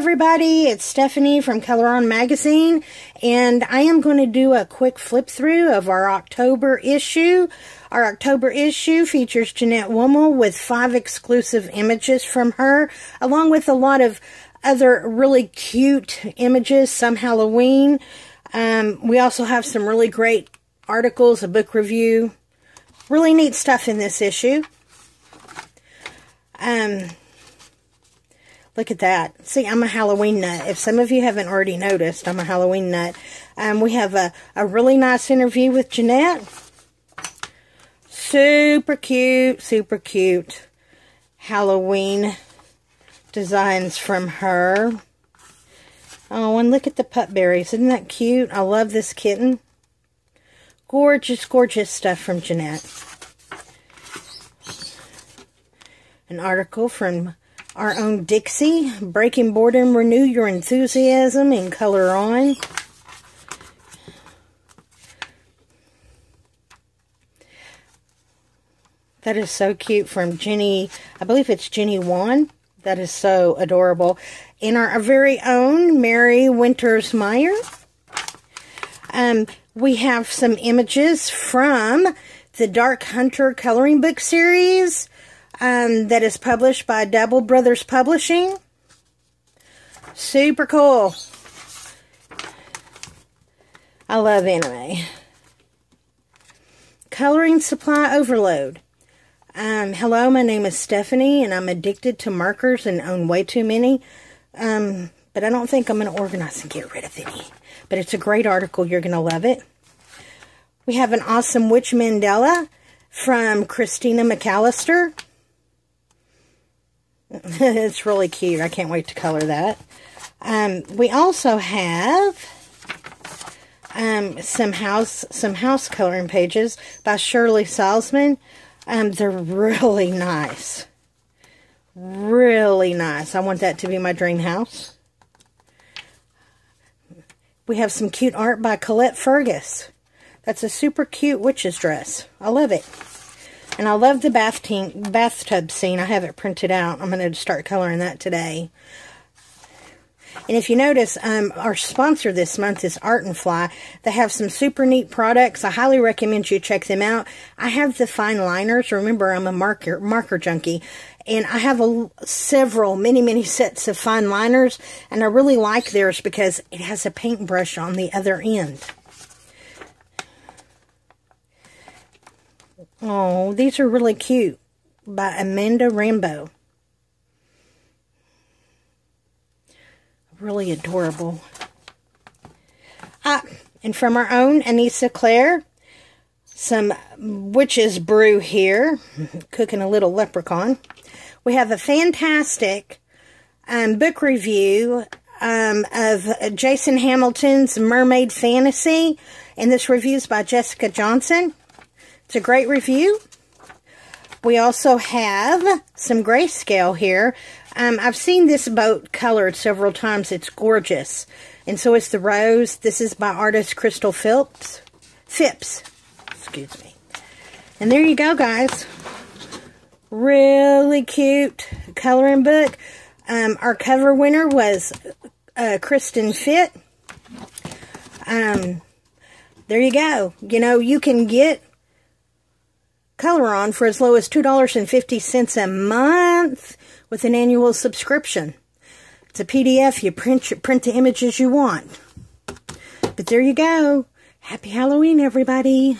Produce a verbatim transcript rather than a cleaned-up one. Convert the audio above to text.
everybody, it's Stephanie from Color On Magazine, and I am going to do a quick flip through of our October issue. Our October issue features Jeanette Wommel with five exclusive images from her, along with a lot of other really cute images, some Halloween. Um, we also have some really great articles, a book review, really neat stuff in this issue. Um, look at that. See, I'm a Halloween nut. If some of you haven't already noticed, I'm a Halloween nut. Um, we have a, a really nice interview with Jeanette. Super cute, super cute Halloween designs from her. Oh, and look at the pupberries. Isn't that cute? I love this kitten. Gorgeous, gorgeous stuff from Jeanette. An article from our own Dixie. Breaking Boredom, Renew Your Enthusiasm in Color On. That is so cute from Jenny, I believe it's Jenny Wan. That is so adorable. And our, our very own Mary Winters Meyer. Um, we have some images from the Dark Hunter coloring book series um, that is published by Double Brothers Publishing. Super cool. I love anime. Coloring Supply Overload. Um, hello, my name is Stephanie, and I'm addicted to markers and own way too many, um, but I don't think I'm going to organize and get rid of any, but it's a great article. You're going to love it. We have an awesome Witch Mandela from Christina McAllister. It's really cute. I can't wait to color that. Um, we also have um, some house, some house coloring pages by Shirley Salzman. Um, they're really nice. Really nice. I want that to be my dream house. We have some cute art by Colette Fergus. That's a super cute witch's dress. I love it. And I love the bath bathtub scene. I have it printed out. I'm going to start coloring that today. And if you notice, um, our sponsor this month is Art and Fly. They have some super neat products. I highly recommend you check them out. I have the fine liners. Remember, I'm a marker marker junkie. And I have a, several, many, many sets of fine liners. And I really like theirs because it has a paintbrush on the other end. Oh, these are really cute. By Amanda Rambo. Really adorable. Ah, and from our own Anissa Claire, some witches brew here, cooking a little leprechaun. We have a fantastic um, book review um, of Jason Hamilton's Mermaid Fantasy, and this review is by Jessica Johnson. It's a great review. We also have some grayscale here. Um, I've seen this boat colored several times. It's gorgeous. And so is the rose. This is by artist Crystal Phipps. Phipps. Excuse me. And there you go, guys. Really cute coloring book. Um, our cover winner was uh, Kristen Fit. Um, there you go. You know, you can get Color On for as low as two dollars and fifty cents a month with an annual subscription. It's a P D F. You print, you print the images you want. But there you go. Happy Halloween, everybody.